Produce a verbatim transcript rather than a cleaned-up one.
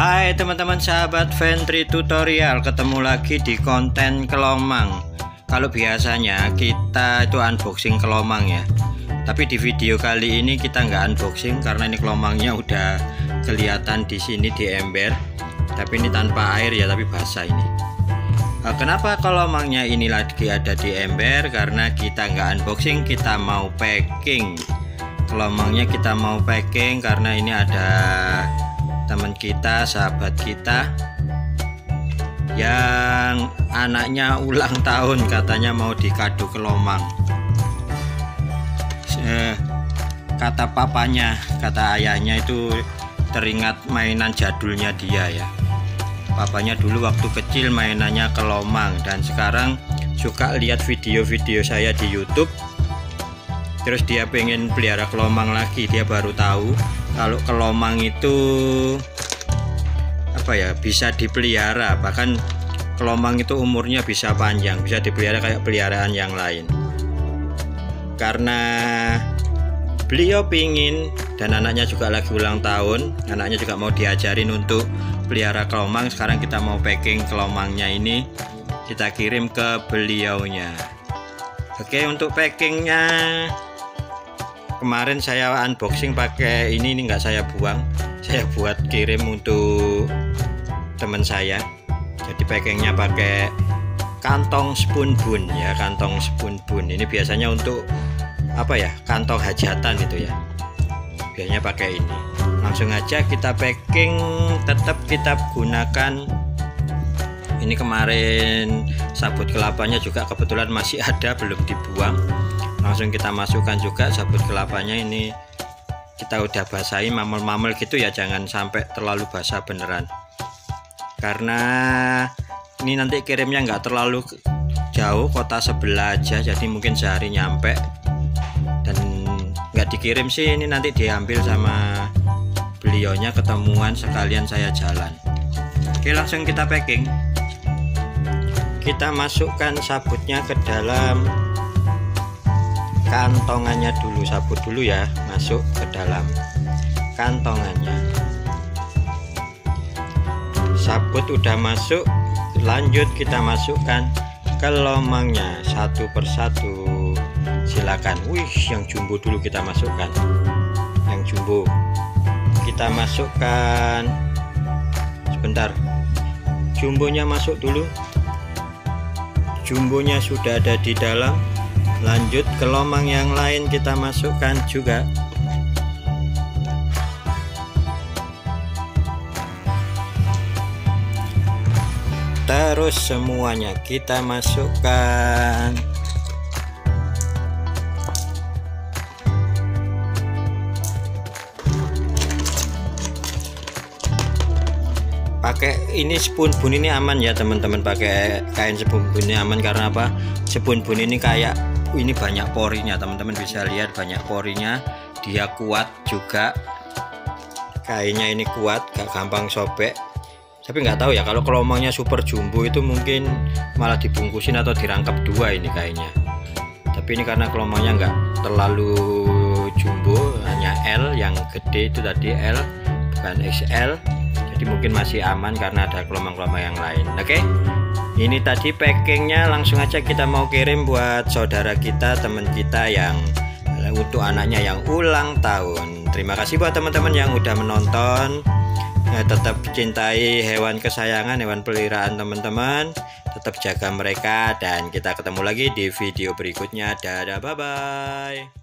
Hai teman-teman sahabat Ventri Tutorial, ketemu lagi di konten kelomang. Kalau biasanya kita itu unboxing kelomang ya, tapi di video kali ini kita nggak unboxing karena ini kelomangnya udah kelihatan di sini di ember, tapi ini tanpa air ya, tapi basah ini. Nah, kenapa kelomangnya ini lagi ada di ember? Karena kita nggak unboxing, kita mau packing. Kelomangnya kita mau packing karena ini ada teman kita, sahabat kita yang anaknya ulang tahun, katanya mau dikado kelomang. Eh, kata papanya, kata ayahnya itu teringat mainan jadulnya dia ya. Papanya dulu waktu kecil mainannya kelomang dan sekarang suka lihat video-video saya di YouTube. Terus dia pengen pelihara kelomang lagi. Dia baru tahu kalau kelomang itu apa ya, bisa dipelihara, bahkan kelomang itu umurnya bisa panjang, bisa dipelihara kayak peliharaan yang lain. Karena beliau pingin dan anaknya juga lagi ulang tahun, anaknya juga mau diajarin untuk pelihara kelomang. Sekarang kita mau packing kelomangnya ini, kita kirim ke beliaunya. Oke, untuk packingnya kemarin saya unboxing pakai ini, ini nggak saya buang, saya buat kirim untuk teman saya. Jadi packingnya pakai kantong spoon bun ya, kantong spoon bun ini biasanya untuk apa ya, kantong hajatan itu ya, biasanya pakai ini. Langsung aja kita packing, tetap kita gunakan ini. Kemarin sabut kelapanya juga kebetulan masih ada, belum dibuang. Langsung kita masukkan juga sabut kelapanya ini, kita udah basahi mamel-mamel gitu ya, jangan sampai terlalu basah beneran, karena ini nanti kirimnya nggak terlalu jauh, kota sebelah aja, jadi mungkin sehari nyampe. Dan nggak dikirim sih, ini nanti diambil sama beliaunya, ketemuan sekalian saya jalan. Oke, langsung kita packing, kita masukkan sabutnya ke dalam kantongannya dulu, sabut dulu ya, masuk ke dalam kantongannya. Sabut udah masuk, lanjut kita masukkan kelomangnya satu persatu, silakan. Wih, yang jumbo dulu kita masukkan, yang jumbo kita masukkan sebentar, jumbonya masuk dulu. Jumbonya sudah ada di dalam, lanjut kelomang yang lain kita masukkan juga. Terus semuanya kita masukkan. Pakai ini spoon bun ini aman ya teman-teman, pakai kain spoon bun ini aman. Karena apa? Spoon bun ini kayak ini banyak porinya, teman-teman bisa lihat banyak porinya, dia kuat juga, kainnya ini kuat, gak gampang sobek. Tapi nggak tahu ya, kalau kelomangnya super jumbo itu mungkin malah dibungkusin atau dirangkap dua ini kainnya. Tapi ini karena kelomangnya nggak terlalu jumbo, hanya L, yang gede itu tadi L bukan X L, jadi mungkin masih aman karena ada kelomang-kelomang yang lain. Oke, ini tadi packingnya. Langsung aja kita mau kirim buat saudara kita, teman kita yang untuk anaknya yang ulang tahun. Terima kasih buat teman-teman yang udah menonton. Nah, tetap cintai hewan kesayangan, hewan peliharaan teman-teman, tetap jaga mereka, dan kita ketemu lagi di video berikutnya. Dadah, bye-bye.